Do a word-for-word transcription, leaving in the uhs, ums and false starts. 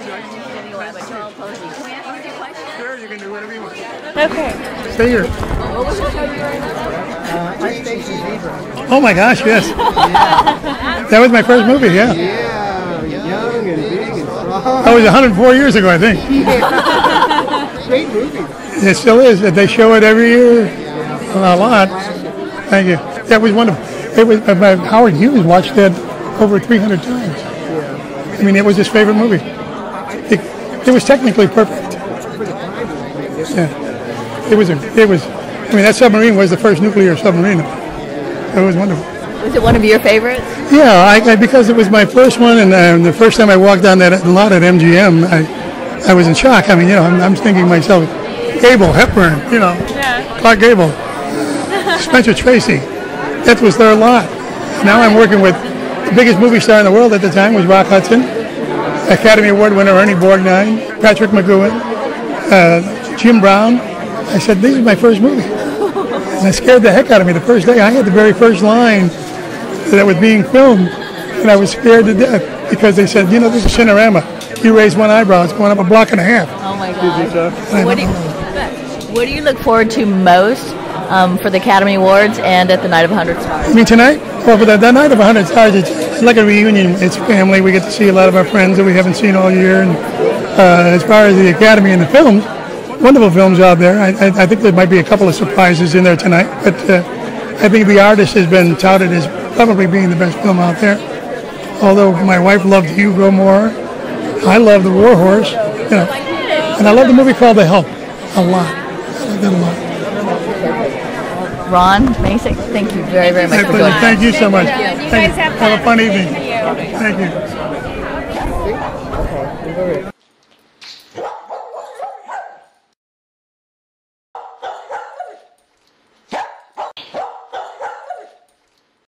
Sure, you can do whatever you want. Okay. Stay here. What was it? Uh, my space is Libra. Oh my gosh, yes. Yeah. That was my first movie, yeah. Yeah, young and big and strong. That was a hundred and four years ago, I think. Yeah. Great movie. It still is. They show it every year. Yeah. A lot. Thank you. That was wonderful. It was uh, Howard Hughes watched that over three hundred times. Yeah. I mean, it was his favorite movie. It, it was technically perfect. Yeah, it was. A, it was. I mean, that submarine was the first nuclear submarine. It was wonderful. Was it one of your favorites? Yeah, I, I, because it was my first one, and uh, the first time I walked down that lot at M G M, I, I was in shock. I mean, you know, I'm, I'm thinking to myself, Gable, Hepburn, you know, yeah. Clark Gable, Spencer Tracy. That was their lot. Now I'm working with the biggest movie star in the world at the time was Rock Hudson, Academy Award winner Ernie Borgnine, Patrick McGowan, uh, Jim Brown. I said, this is my first movie. And it scared the heck out of me the first day. I had the very first line that was being filmed, and I was scared to death because they said, you know, this is Cinerama. You raise one eyebrow, it's going up a block and a half. Oh, my God. What do you, what do you look forward to most? Um, for the Academy Awards and at the Night of one hundred Stars. You mean tonight? Well, for the, the Night of one hundred Stars, it's like a reunion. It's family. We get to see a lot of our friends that we haven't seen all year. And uh, as far as the Academy and the films, wonderful films out there. I, I, I think there might be a couple of surprises in there tonight. But uh, I think The Artist has been touted as probably being the best film out there. Although my wife loved Hugo more. I love The War Horse. You know. And I love the movie called The Help a lot. I like that a lot. Ron Masak, thank you very, very much for joining us. Thank you so much. Thank you. You guys have fun. Have a fun evening. Thank you. Thank you.